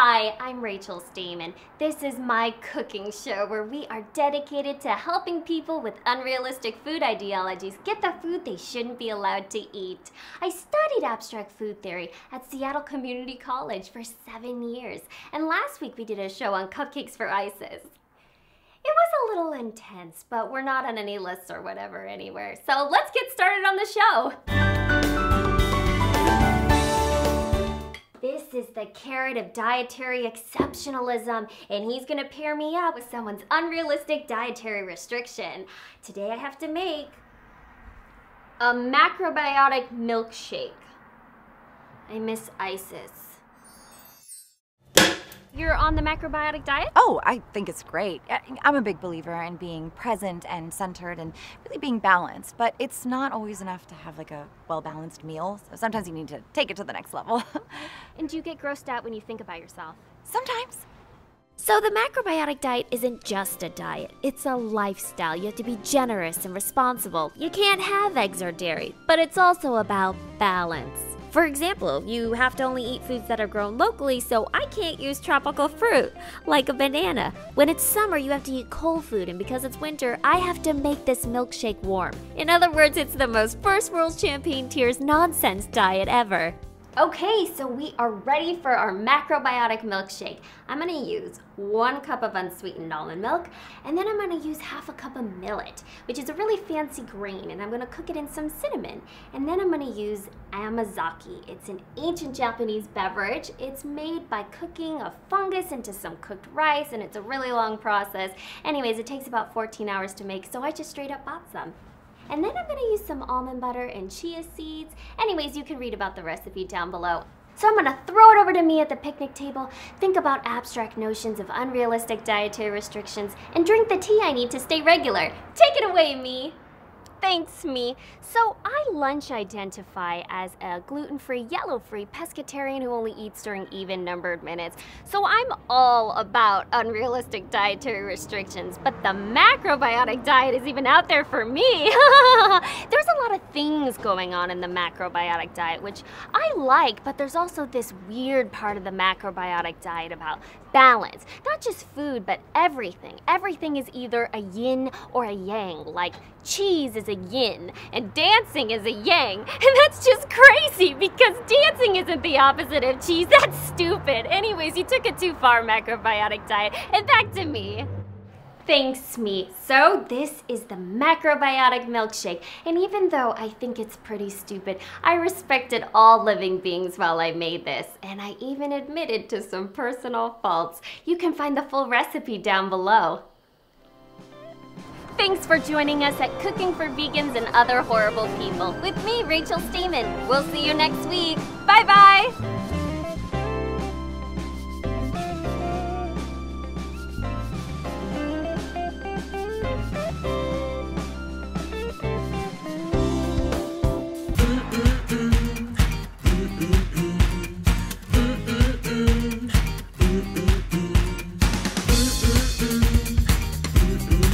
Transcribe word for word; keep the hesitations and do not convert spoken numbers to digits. Hi, I'm Rachel Steiman. This is my cooking show where we are dedicated to helping people with unrealistic food ideologies get the food they shouldn't be allowed to eat. I studied abstract food theory at Seattle Community College for seven years, and last week we did a show on cupcakes for ISIS. It was a little intense, but we're not on any lists or whatever anywhere, so let's get started on the show! This is the carrot of dietary exceptionalism, and he's gonna pair me up with someone's unrealistic dietary restriction. Today I have to make a macrobiotic milkshake. I miss ISIS. You're on the macrobiotic diet? Oh, I think it's great. I'm a big believer in being present and centered and really being balanced, but it's not always enough to have like a well-balanced meal. So sometimes you need to take it to the next level. And do you get grossed out when you think about yourself? Sometimes. So the macrobiotic diet isn't just a diet, it's a lifestyle. You have to be generous and responsible. You can't have eggs or dairy, but it's also about balance. For example, you have to only eat foods that are grown locally, so I can't use tropical fruit, like a banana. When it's summer, you have to eat cold food, and because it's winter, I have to make this milkshake warm. In other words, it's the most first world champagne tears nonsense diet ever. Okay, so we are ready for our macrobiotic milkshake. I'm gonna use one cup of unsweetened almond milk, and then I'm gonna use half a cup of millet, which is a really fancy grain, and I'm gonna cook it in some cinnamon. And then I'm gonna use Amazake. It's an ancient Japanese beverage. It's made by cooking a fungus into some cooked rice, and it's a really long process. Anyways, it takes about fourteen hours to make, so I just straight up bought some. And then I'm going to use some almond butter and chia seeds. Anyways, you can read about the recipe down below. So I'm going to throw it over to me at the picnic table, think about abstract notions of unrealistic dietary restrictions, and drink the tea I need to stay regular. Take it away, me! Thanks, me. So I lunch identify as a gluten-free, yellow-free pescatarian who only eats during even-numbered minutes. So I'm all about unrealistic dietary restrictions, but the macrobiotic diet is even out there for me. There's a lot of things going on in the macrobiotic diet, which I like, but there's also this weird part of the macrobiotic diet about balance. Not just food, but everything. Everything is either a yin or a yang, like cheese is a yin and dancing is a yang, and that's just crazy because dancing isn't the opposite of cheese. That's stupid. Anyways, you took it too far, macrobiotic diet, and back to me. Thanks, me. So this is the macrobiotic milkshake, and even though I think it's pretty stupid, I respected all living beings while I made this, and I even admitted to some personal faults. You can find the full recipe down below. Thanks for joining us at Cooking for Vegans and Other Horrible People with me, Rachel Steiman. We'll see you next week. Bye-bye!